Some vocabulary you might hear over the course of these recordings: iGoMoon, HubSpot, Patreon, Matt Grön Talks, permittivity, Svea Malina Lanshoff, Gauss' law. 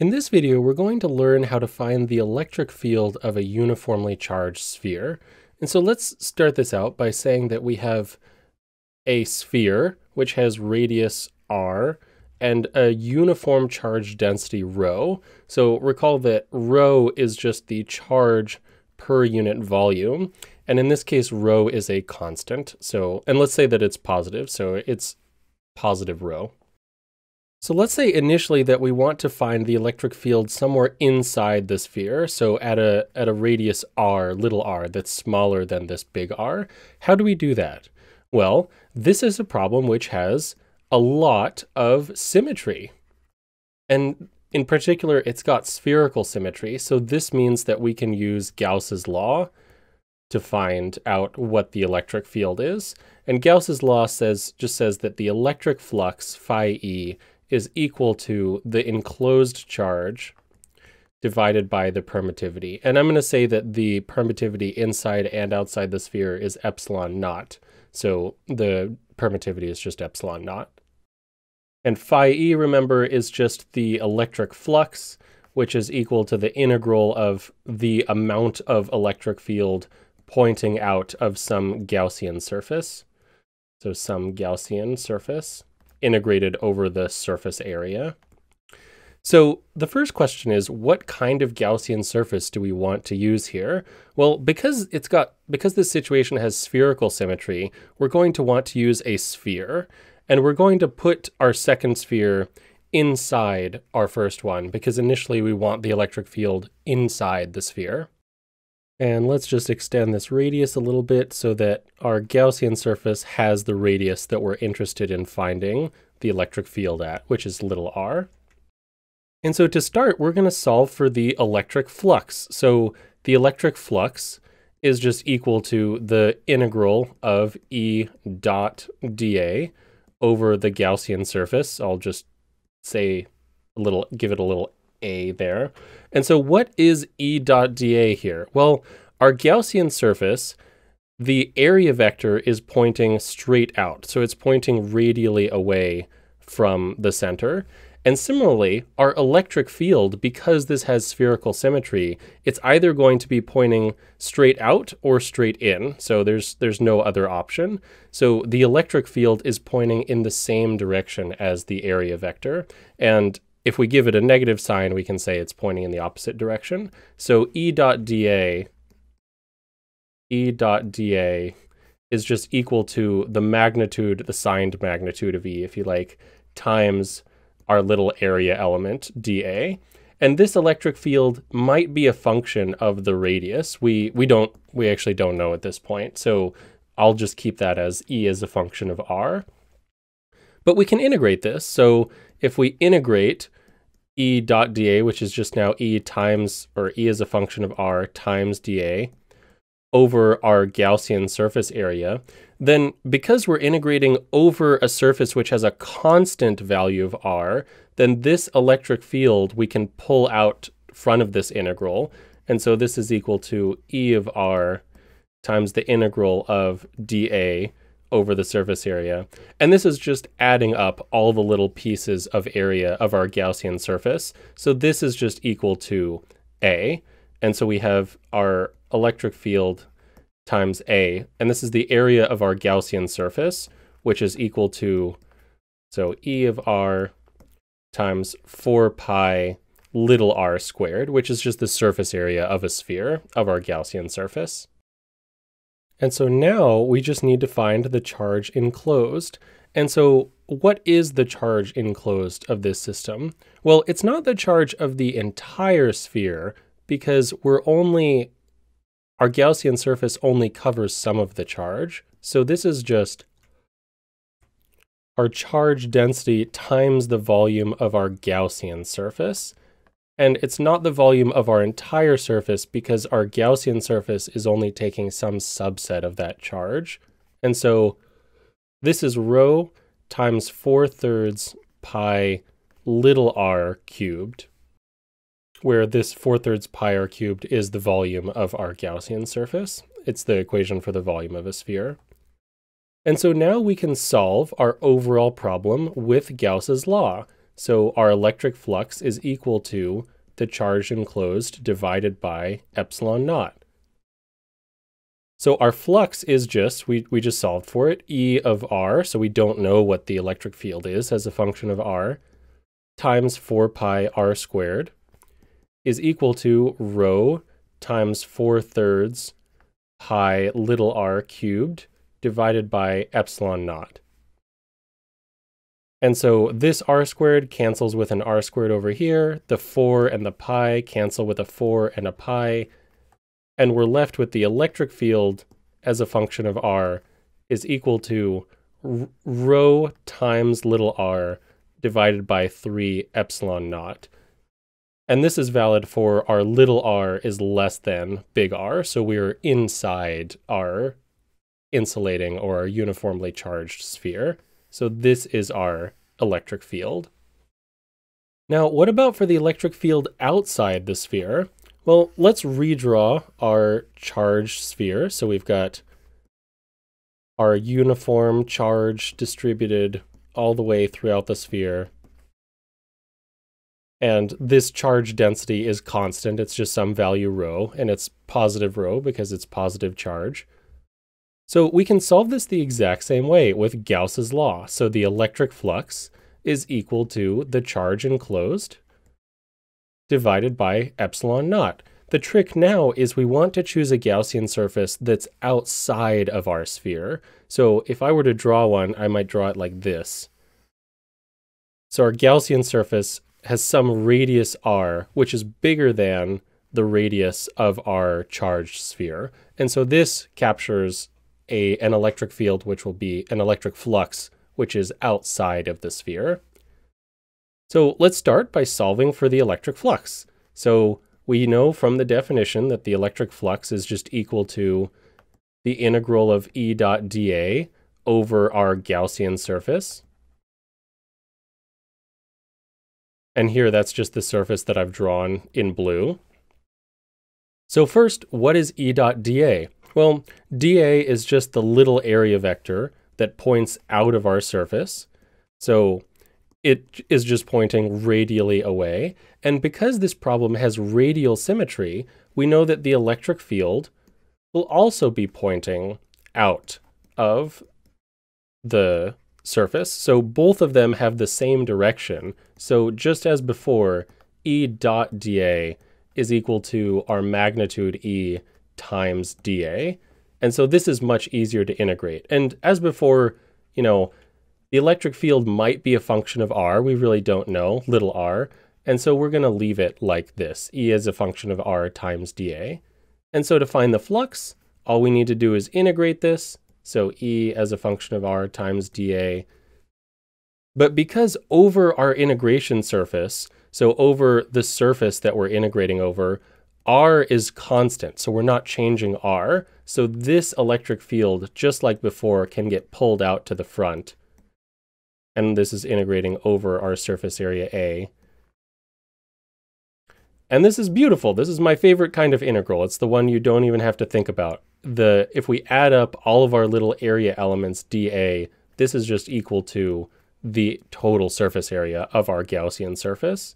In this video, we're going to learn how to find the electric field of a uniformly charged sphere. And so let's start this out by saying that we have a sphere which has radius r and a uniform charge density rho. So recall that rho is just the charge per unit volume. And in this case, rho is a constant. So, and let's say that it's positive, so it's positive rho. So let's say initially that we want to find the electric field somewhere inside the sphere, so at a radius r, little r, that's smaller than this big R. How do we do that? Well, this is a problem which has a lot of symmetry. And in particular, it's got spherical symmetry, so this means that we can use Gauss's law to find out what the electric field is. And Gauss's law just says that the electric flux, phi e, is equal to the enclosed charge divided by the permittivity. And I'm going to say that the permittivity inside and outside the sphere is epsilon naught. So the permittivity is just epsilon naught. And phi e, remember, is just the electric flux, which is equal to the integral of the amount of electric field pointing out of some Gaussian surface. So some Gaussian surface integrated over the surface area. So the first question is, what kind of Gaussian surface do we want to use here? Well, because this situation has spherical symmetry, we're going to want to use a sphere, and we're going to put our second sphere inside our first one, because initially we want the electric field inside the sphere. And let's just extend this radius a little bit so that our Gaussian surface has the radius that we're interested in finding the electric field at, which is little r. And so to start, we're going to solve for the electric flux. So the electric flux is just equal to the integral of E dot dA over the Gaussian surface. I'll just say give it a little A there. And so what is E dot dA here? Well, our Gaussian surface, the area vector is pointing straight out. So it's pointing radially away from the center. And similarly, our electric field, because this has spherical symmetry, it's either going to be pointing straight out or straight in. So there's no other option. So the electric field is pointing in the same direction as the area vector. And if we give it a negative sign, we can say it's pointing in the opposite direction. So E dot dA is just equal to the magnitude, the signed magnitude of E, if you like, times our little area element, dA. And this electric field might be a function of the radius. We actually don't know at this point. So I'll just keep that as E as a function of R. But we can integrate this. So if we integrate E dot dA, which is just now E as a function of R times dA over our Gaussian surface area, then because we're integrating over a surface which has a constant value of R, then this electric field we can pull out front of this integral. And so this is equal to E of R times the integral of dA over the surface area. And this is just adding up all the little pieces of area of our Gaussian surface. So this is just equal to A. And so we have our electric field times A. And this is the area of our Gaussian surface, which is equal to, so E of R times 4 pi little r squared, which is just the surface area of a sphere of our Gaussian surface. And so now we just need to find the charge enclosed. And so what is the charge enclosed of this system? Well, it's not the charge of the entire sphere, because our Gaussian surface only covers some of the charge. So this is just our charge density times the volume of our Gaussian surface. And it's not the volume of our entire surface, because our Gaussian surface is only taking some subset of that charge. And so this is rho times 4/3 pi little r cubed, where this 4/3 pi r cubed is the volume of our Gaussian surface. It's the equation for the volume of a sphere. And so now we can solve our overall problem with Gauss's law. So our electric flux is equal to the charge enclosed divided by epsilon naught. So our flux is just, we just solved for it, E of r, so we don't know what the electric field is as a function of r, times 4 pi r squared is equal to rho times 4/3 pi little r cubed divided by epsilon naught. And so this r squared cancels with an r squared over here, the 4 and the pi cancel with a 4 and a pi, and we're left with the electric field as a function of r is equal to rho times little r divided by 3 epsilon naught. And this is valid for our little r is less than big R, so we are inside our insulating or our uniformly charged sphere. So this is our electric field. Now, what about for the electric field outside the sphere? Well, let's redraw our charged sphere. So we've got our uniform charge distributed all the way throughout the sphere. And this charge density is constant. It's just some value rho, and it's positive rho because it's positive charge. So we can solve this the exact same way with Gauss's law. So the electric flux is equal to the charge enclosed divided by epsilon naught. The trick now is we want to choose a Gaussian surface that's outside of our sphere. So if I were to draw one, I might draw it like this. So our Gaussian surface has some radius r, which is bigger than the radius of our charged sphere. And so this captures an electric field, which will be an electric flux, which is outside of the sphere. So let's start by solving for the electric flux. So we know from the definition that the electric flux is just equal to the integral of E dot dA over our Gaussian surface. And here that's just the surface that I've drawn in blue. So first, what is E dot dA? Well, dA is just the little area vector that points out of our surface. So it is just pointing radially away. And because this problem has radial symmetry, we know that the electric field will also be pointing out of the surface. So both of them have the same direction. So just as before, E dot dA is equal to our magnitude E times dA. And so this is much easier to integrate. And as before, you know, the electric field might be a function of r, we really don't know, little r, and so we're going to leave it like this, E is a function of r times dA. And so to find the flux, all we need to do is integrate this, so E as a function of r times dA. But because over our integration surface, so over the surface that we're integrating over, r is constant, so we're not changing r, so this electric field, just like before, can get pulled out to the front. And this is integrating over our surface area A. And this is beautiful. This is my favorite kind of integral. It's the one you don't even have to think about. If we add up all of our little area elements dA, this is just equal to the total surface area of our Gaussian surface.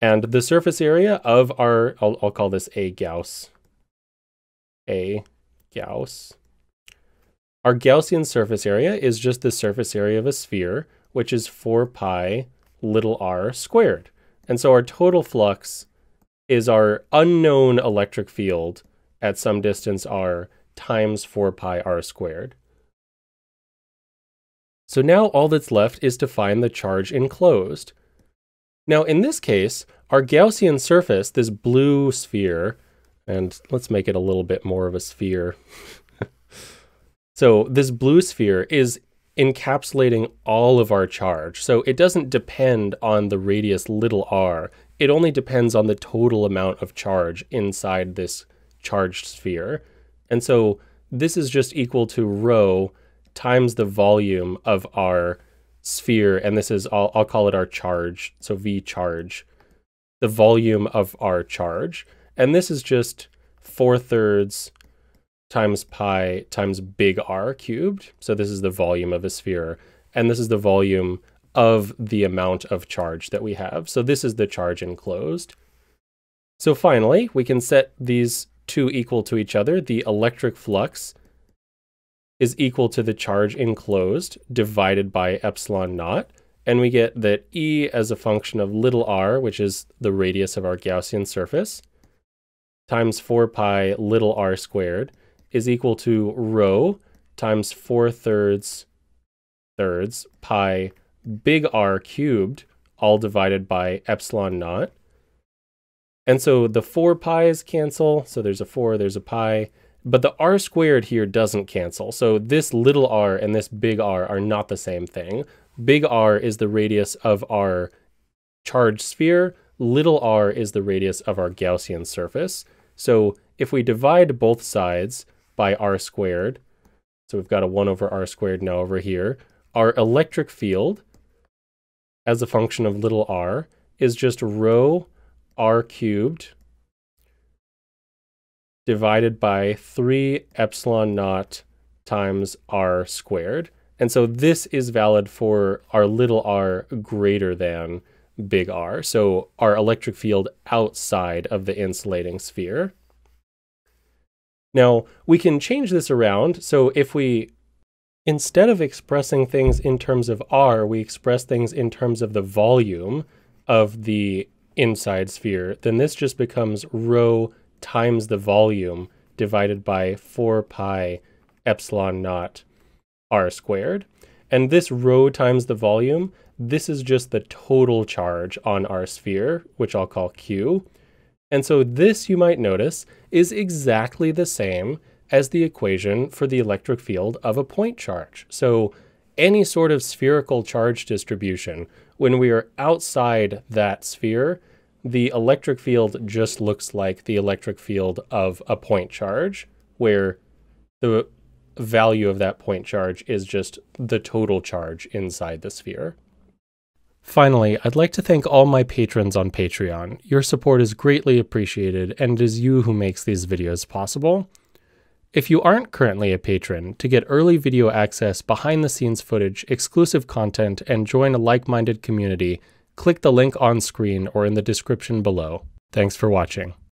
And the surface area of our, I'll call this A Gauss. Our Gaussian surface area is just the surface area of a sphere, which is 4 pi little r squared. And so our total flux is our unknown electric field at some distance r times 4 pi r squared. So now all that's left is to find the charge enclosed. Now in this case, our Gaussian surface, this blue sphere, and let's make it a little bit more of a sphere. So this blue sphere is encapsulating all of our charge. So it doesn't depend on the radius little r. It only depends on the total amount of charge inside this charged sphere. And so this is just equal to rho times the volume of our sphere. And this is, I'll call it our charge, so V charge, the volume of our charge. And this is just 4/3 times pi times big R cubed. So this is the volume of a sphere. And this is the volume of the amount of charge that we have. So this is the charge enclosed. So finally, we can set these two equal to each other. The electric flux is equal to the charge enclosed divided by epsilon naught. And we get that E as a function of little r, which is the radius of our Gaussian surface, times 4 pi little r squared is equal to rho times 4/3 pi big R cubed, all divided by epsilon naught. And so the 4 pi's cancel, so there's a 4, there's a pi, but the r squared here doesn't cancel. So this little r and this big R are not the same thing. Big R is the radius of our charged sphere, little r is the radius of our Gaussian surface. So if we divide both sides by r squared, so we've got a 1 over r squared now over here, our electric field as a function of little r is just rho r cubed divided by 3 epsilon naught times r squared. And so this is valid for our little r greater than big R, so our electric field outside of the insulating sphere. Now, we can change this around. So if we, instead of expressing things in terms of R, we express things in terms of the volume of the inside sphere, then this just becomes rho times the volume divided by 4 pi epsilon naught R squared. And this rho times the volume, this is just the total charge on our sphere, which I'll call Q. And so this, you might notice, is exactly the same as the equation for the electric field of a point charge. So any sort of spherical charge distribution, when we are outside that sphere, the electric field just looks like the electric field of a point charge, where the value of that point charge is just the total charge inside the sphere. Finally, I'd like to thank all my patrons on Patreon. Your support is greatly appreciated, and it is you who makes these videos possible. If you aren't currently a patron, to get early video access, behind-the-scenes footage, exclusive content, and join a like-minded community, click the link on screen or in the description below. Thanks for watching.